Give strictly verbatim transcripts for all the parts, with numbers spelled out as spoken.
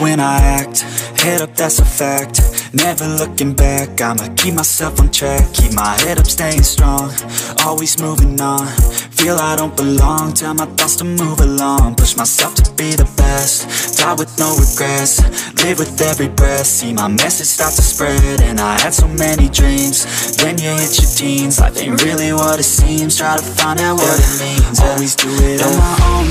When I act, head up, that's a fact. Never looking back, I'ma keep myself on track. Keep my head up, staying strong, always moving on. Feel I don't belong, tell my thoughts to move along. Push myself to be the best, die with no regrets. Live with every breath, see my message start to spread. And I had so many dreams, then you hit your teens. Life ain't really what it seems, try to find out what it means. Always do it on my own,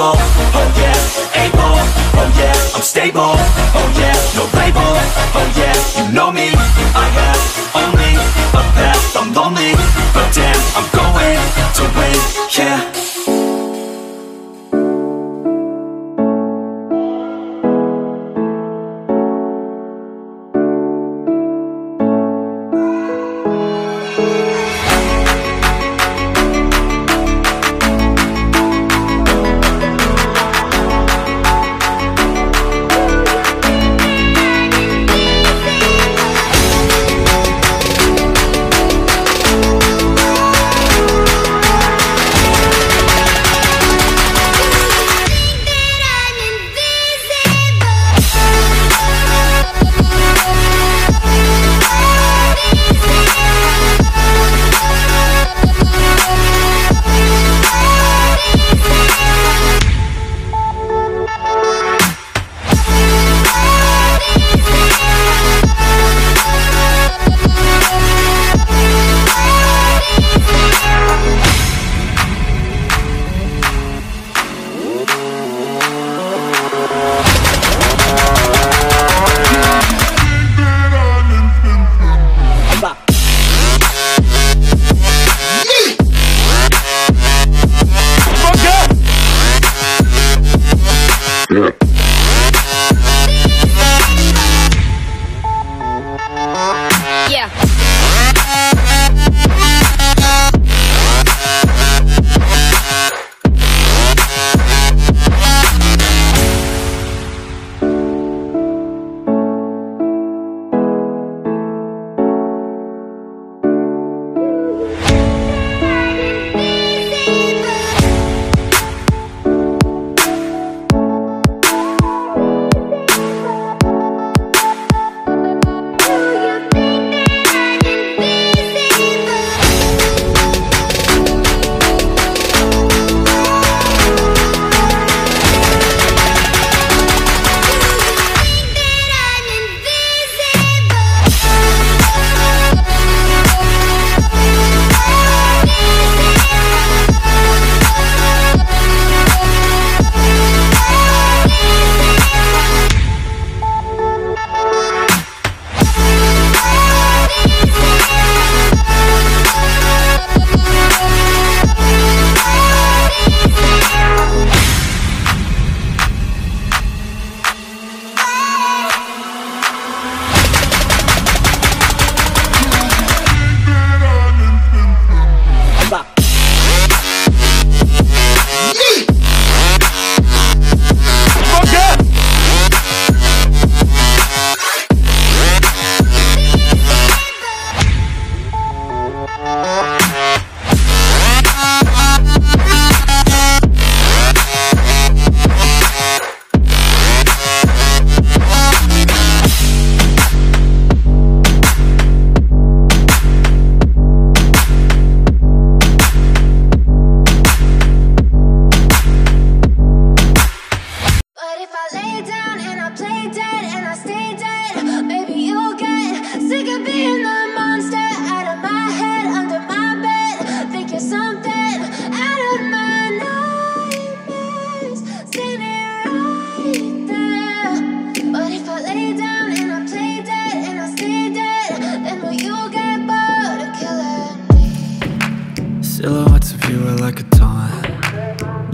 Oh yeah, able, oh yeah, I'm stable, oh yeah, no label, oh yeah, you know me. I have only a path, I'm lonely, but damn, I'm going to win, yeah.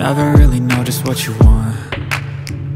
Never really know just what you want.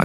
I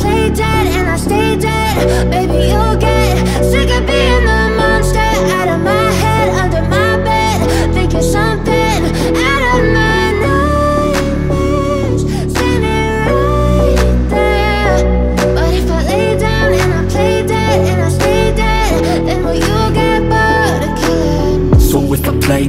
play dead and I stay dead, baby you'll get sick of being the monster out of my head, under my thinking something out of my nightmares, standing right there. But if I lay down and I play dead and I stay dead, then will you get bored of killing me? So if I play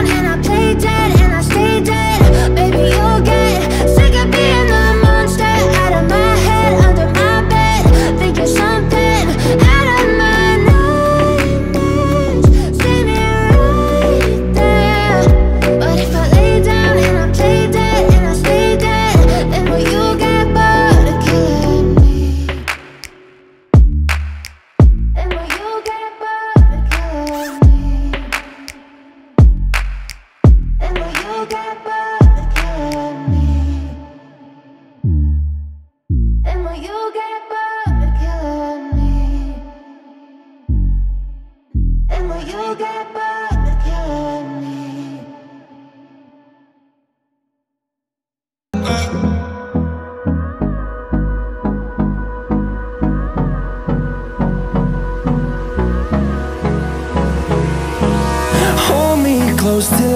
and I play dead and I stay dead, baby you'll get sick of being the monster out of my head, under my bed, thinking something out of my head. Till